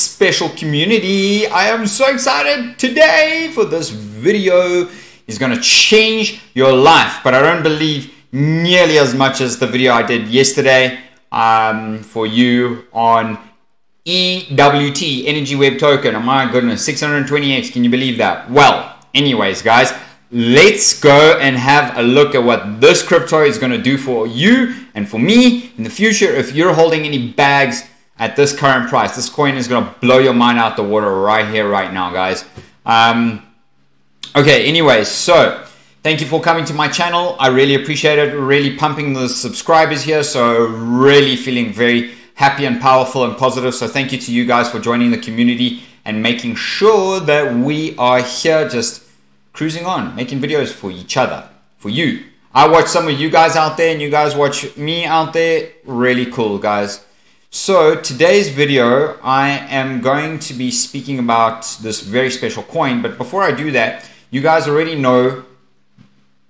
special community. I am so excited today for this video. It's going to change your life, but I don't believe nearly as much as the video I did yesterday for you on EWT, Energy Web Token. Oh my goodness, 620x, can you believe that? Well, anyways guys, let's go and have a look at what this crypto is going to do for you and for me in the future. If you're holding any bags at this current price, this coin is going to blow your mind out the water right here, right now, guys. Okay, anyways, so thank you for coming to my channel. I really appreciate it. Really pumping the subscribers here, so really feeling very happy and powerful and positive. So thank you to you guys for joining the community and making sure that we are here just cruising on, making videos for each other, for you. I watch some of you guys out there and you guys watch me out there. Really cool, guys. So today's video, I am going to be speaking about this very special coin. But before I do that, you guys already know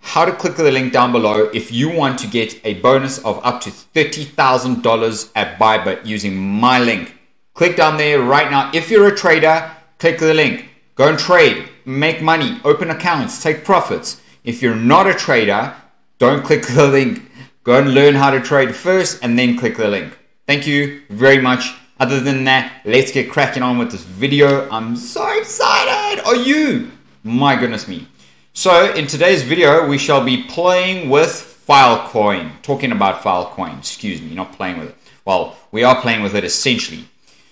how to click the link down below if you want to get a bonus of up to $30,000 at Bybit using my link. Click down there right now. If you're a trader, click the link. Go and trade, make money, open accounts, take profits. If you're not a trader, don't click the link. Go and learn how to trade first and then click the link. Thank you very much. Other than that, let's get cracking on with this video. I'm so excited. Are you? My goodness me. So in today's video, we shall be playing with Filecoin, talking about Filecoin, excuse me, not playing with it. Well, we are playing with it essentially.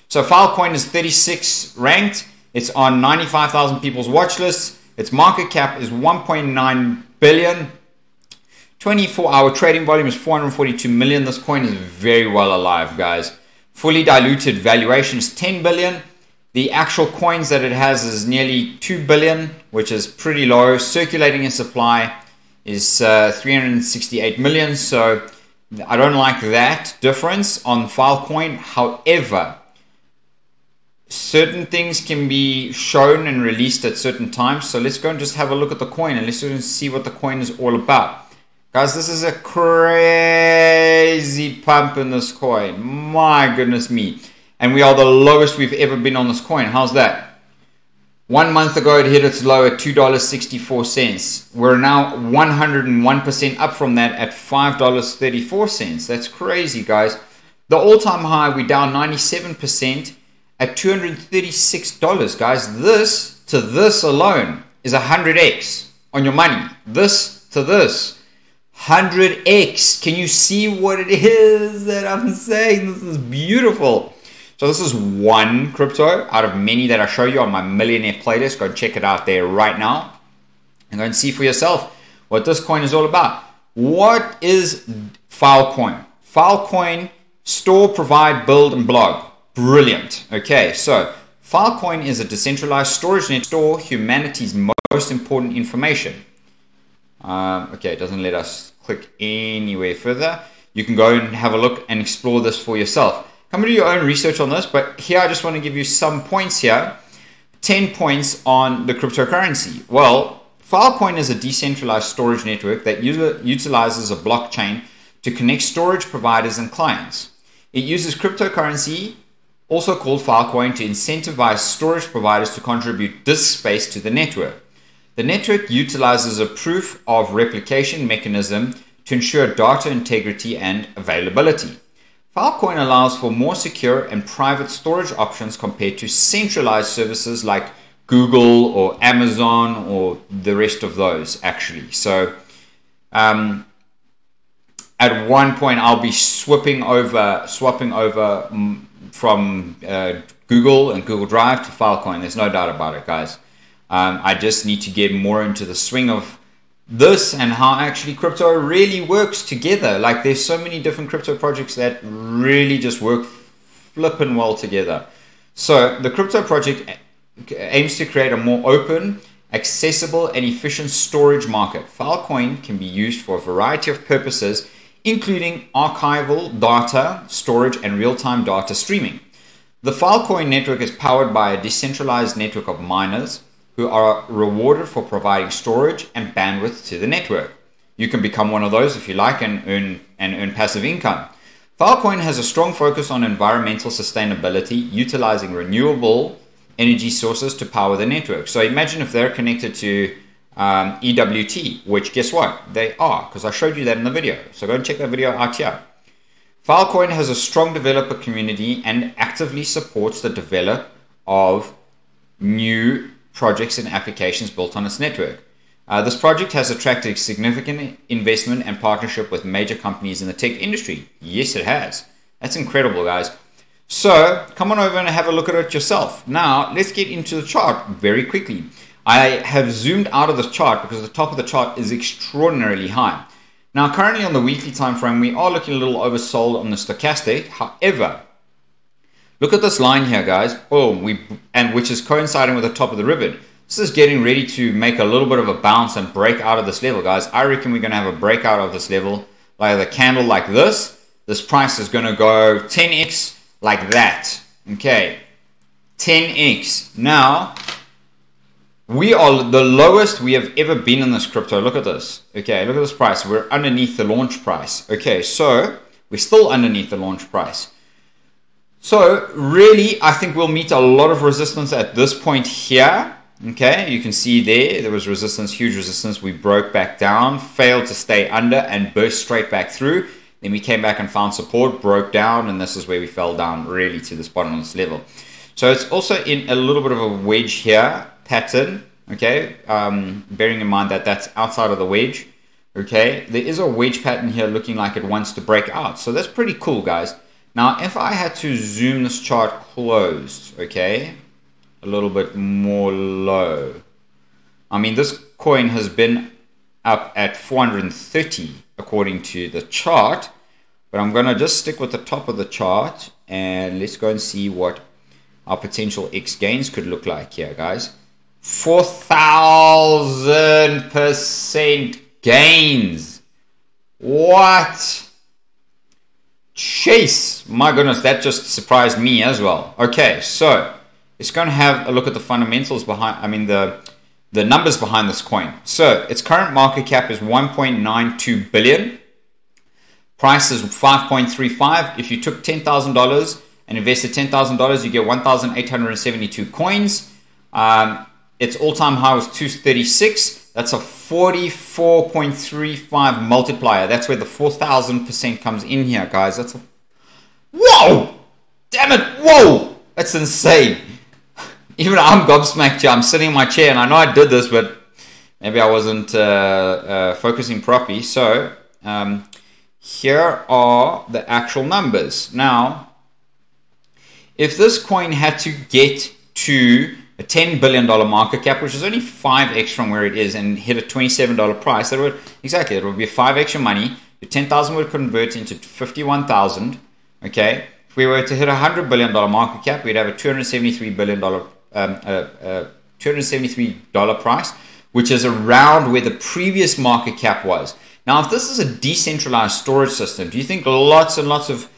So Filecoin is 36 ranked. It's on 95,000 people's watch list. Its market cap is 1.9 billion. 24-hour trading volume is 442 million. This coin is very well alive, guys. Fully diluted valuation is 10 billion. The actual coins that it has is nearly 2 billion, which is pretty low. Circulating in supply is 368 million. So I don't like that difference on Filecoin. However, certain things can be shown and released at certain times. So let's go and just have a look at the coin and let's just see what the coin is all about. Guys, this is a crazy pump in this coin. My goodness me. And we are the lowest we've ever been on this coin. How's that? 1 month ago, it hit its low at $2.64. We're now 101% up from that at $5.34. That's crazy, guys. The all-time high, we're down 97% at $236. Guys, this to this alone is 100x on your money. This to this, 100x. Can you see what it is that I'm saying? This is beautiful. So this is one crypto out of many that I show you on my millionaire playlist. Go and check it out there right now and go and see for yourself what this coin is all about. What is Filecoin? Filecoin, store, provide, build, and blog. Brilliant. Okay, so Filecoin is a decentralized storage net to store humanity's most important information. Okay, it doesn't let us click anywhere further. You can go and have a look and explore this for yourself. Come and do your own research on this, but here I just want to give you some points here. 10 points on the cryptocurrency. Well, Filecoin is a decentralized storage network that utilizes a blockchain to connect storage providers and clients. It uses cryptocurrency, also called Filecoin, to incentivize storage providers to contribute disk space to the network. The network utilizes a proof of replication mechanism to ensure data integrity and availability. Filecoin allows for more secure and private storage options compared to centralized services like Google or Amazon or the rest of those, actually. So at one point, I'll be swapping over from Google and Google Drive to Filecoin. There's no doubt about it, guys. I just need to get more into the swing of this and how actually crypto really works together. Like, there's so many different crypto projects that really just work flippin' well together. So the crypto project aims to create a more open, accessible, and efficient storage market. Filecoin can be used for a variety of purposes, including archival data storage and real-time data streaming. The Filecoin network is powered by a decentralized network of miners who are rewarded for providing storage and bandwidth to the network. You can become one of those if you like and earn passive income. Filecoin has a strong focus on environmental sustainability, utilizing renewable energy sources to power the network. So imagine if they're connected to EWT, which guess what? They are, because I showed you that in the video. So go and check that video out here. Filecoin has a strong developer community and actively supports the development of new projects and applications built on its network. This project has attracted significant investment and partnership with major companies in the tech industry. Yes, it has. That's incredible, guys. So come on over and have a look at it yourself. Now, let's get into the chart very quickly. I have zoomed out of the chart because the top of the chart is extraordinarily high. Now, currently on the weekly time frame, we are looking a little oversold on the stochastic. However, look at this line here, guys. Boom, which is coinciding with the top of the ribbon. This is getting ready to make a little bit of a bounce and break out of this level, guys. I reckon we're going to have a breakout of this level, like the candle like this. This price is going to go 10x like that. Okay, 10x. Now, we are the lowest we have ever been in this crypto. Look at this. Okay, look at this price. We're underneath the launch price. Okay, so we're still underneath the launch price. So really, I think we'll meet a lot of resistance at this point here. Okay, you can see there was resistance, huge resistance. We broke back down, failed to stay under and burst straight back through. Then we came back and found support, broke down, and this is where we fell down really to this bottomless level. So it's also in a little bit of a wedge here pattern. Okay, bearing in mind that that's outside of the wedge. Okay, there is a wedge pattern here looking like it wants to break out. So that's pretty cool, guys. Now, if I had to zoom this chart closed, okay, a little bit more low. I mean, this coin has been up at 430 according to the chart, but I'm going to just stick with the top of the chart and let's go and see what our potential X gains could look like here, guys. 4,000% gains. What? Jeez, my goodness, that just surprised me as well. Okay, so it's going to have a look at the fundamentals behind, I mean, the numbers behind this coin. So its current market cap is 1.92 billion. Price is 5.35. If you took $10,000 and invested $10,000, you get 1,872 coins. Its all-time high was 236. That's a 44.35 multiplier. That's where the 4,000% comes in here, guys. That's a... Whoa! Damn it! Whoa! That's insane. Even I'm gobsmacked here. I'm sitting in my chair and I know I did this, but maybe I wasn't focusing properly. So here are the actual numbers. Now, if this coin had to get to a $10 billion market cap, which is only 5x from where it is, and hit a $27 price, that would, exactly, it would be 5x your money. Your 10,000 would convert into 51,000, okay? If we were to hit a $100 billion market cap, we'd have a $273 price, which is around where the previous market cap was. Now, if this is a decentralized storage system, do you think lots and lots of,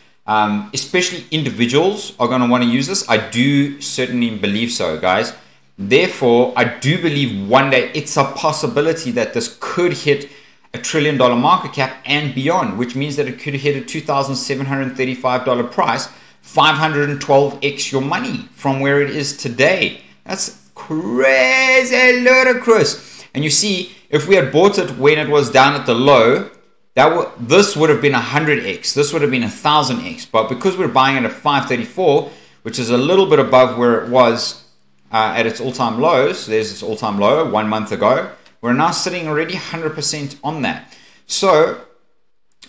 especially individuals, are going to want to use this? I do certainly believe so, guys. Therefore, I do believe one day it's a possibility that this could hit a $1 trillion market cap and beyond, which means that it could hit a $2,735 price, 512x your money from where it is today. That's crazy ludicrous. And you see, if we had bought it when it was down at the low, this would have been 100x, this would have been 1,000x. But because we're buying it at 534, which is a little bit above where it was at its all-time lows, there's its all-time low 1 month ago, we're now sitting already 100% on that. So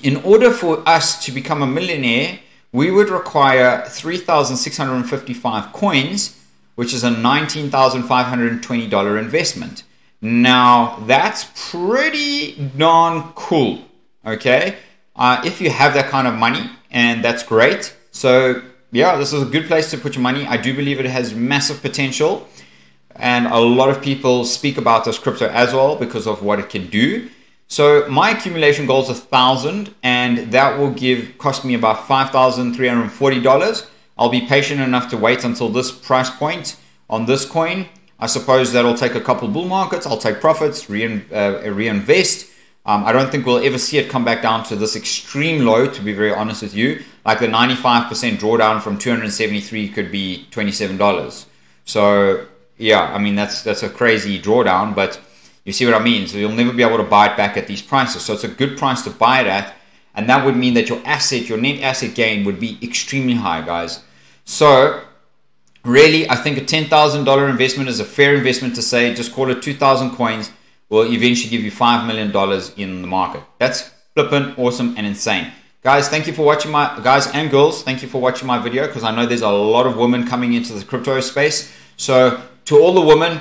in order for us to become a millionaire, we would require 3,655 coins, which is a $19,520 investment. Now, that's pretty darn cool, okay? If you have that kind of money, and that's great. So yeah, this is a good place to put your money. I do believe it has massive potential. And a lot of people speak about this crypto as well because of what it can do. So my accumulation goal is 1,000, and that will cost me about $5,340. I'll be patient enough to wait until this price point on this coin. I suppose that'll take a couple bull markets. I'll take profits, reinvest. I don't think we'll ever see it come back down to this extreme low, to be very honest with you. Like the 95% drawdown from 273 could be $27. So yeah, I mean, that's a crazy drawdown, but you see what I mean? So you'll never be able to buy it back at these prices. So it's a good price to buy it at. And that would mean that your asset, your net asset gain would be extremely high, guys. So really, I think a $10,000 investment is a fair investment to say, just call it 2,000 coins will eventually give you $5 million in the market. That's flippin' awesome and insane. Guys, thank you for watching my, guys and girls, thank you for watching my video, because I know there's a lot of women coming into the crypto space. So to all the women,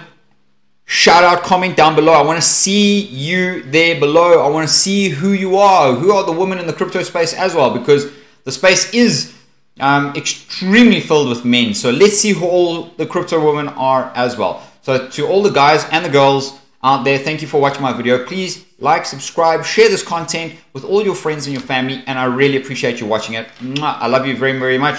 shout out, comment down below. I want to see you there below. I want to see who you are. Who are the women in the crypto space as well? Because the space is extremely filled with men. So let's see who all the crypto women are as well. So to all the guys and the girls out there, thank you for watching my video. Please like, subscribe, share this content with all your friends and your family. And I really appreciate you watching it. I love you very, very much.